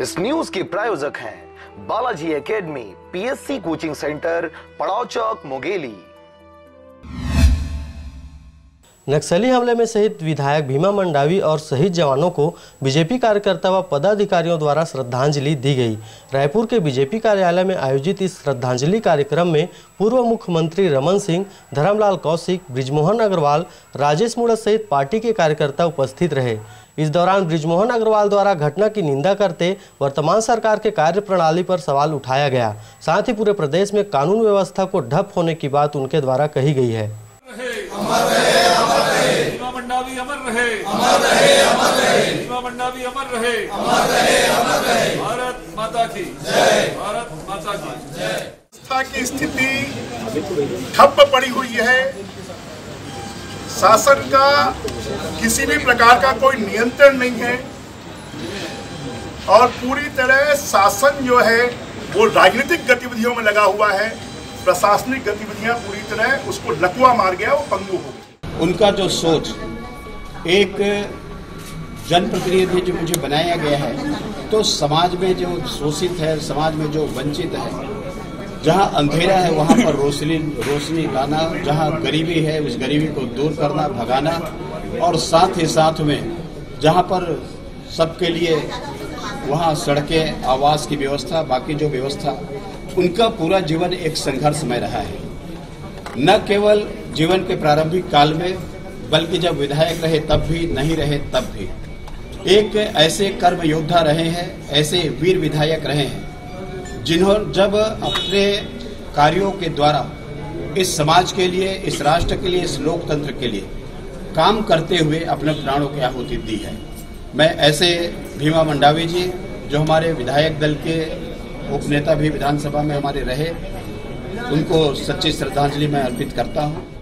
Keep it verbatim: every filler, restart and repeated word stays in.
इस न्यूज के प्रायोजक हैं Balaji academy PSC coaching centre, पड़ाव चौक, मुंगेली। नक्सली हमले में शहीद विधायक भीमा मंडावी और शहीद जवानों को बीजेपी कार्यकर्ता व पदाधिकारियों द्वारा श्रद्धांजलि दी गई। रायपुर के बीजेपी कार्यालय में आयोजित इस श्रद्धांजलि कार्यक्रम में पूर्व मुख्यमंत्री रमन सिंह, धरमलाल कौशिक, बृजमोहन अग्रवाल, राजेश मूड सहित पार्टी के कार्यकर्ता उपस्थित रहे। इस दौरान बृजमोहन अग्रवाल द्वारा घटना की निंदा करते वर्तमान सरकार के कार्यप्रणाली पर सवाल उठाया गया, साथ ही पूरे प्रदेश में कानून व्यवस्था को ढप होने की बात उनके द्वारा कही गई है। भारत माता की जय, भारत माता की जय। स्थिति ठप पड़ी हुई है, शासन का किसी भी प्रकार का कोई नियंत्रण नहीं है और पूरी तरह शासन जो है वो राजनीतिक गतिविधियों में लगा हुआ है। प्रशासनिक गतिविधियां पूरी तरह उसको लकवा मार गया, वो पंगु हो गई। उनका जो सोच एक जनप्रतिनिधि जो मुझे बनाया गया है, तो समाज में जो शोषित है, समाज में जो वंचित है, जहाँ अंधेरा है वहाँ पर रोशनी रोशनी लाना, जहाँ गरीबी है उस गरीबी को दूर करना, भगाना और साथ ही साथ में जहाँ पर सबके लिए वहाँ सड़कें, आवास की व्यवस्था, बाकी जो व्यवस्था। उनका पूरा जीवन एक संघर्षमय रहा है, न केवल जीवन के प्रारंभिक काल में बल्कि जब विधायक रहे तब भी, नहीं रहे तब भी। एक ऐसे कर्म योद्धा रहे हैं, ऐसे वीर विधायक रहे हैं जिन्होंने जब अपने कार्यों के द्वारा इस समाज के लिए, इस राष्ट्र के लिए, इस लोकतंत्र के लिए काम करते हुए अपने प्राणों की आहुति दी है। मैं ऐसे भीमा मंडावी जी जो हमारे विधायक दल के उपनेता भी विधानसभा में हमारे रहे, उनको सच्ची श्रद्धांजलि मैं अर्पित करता हूँ।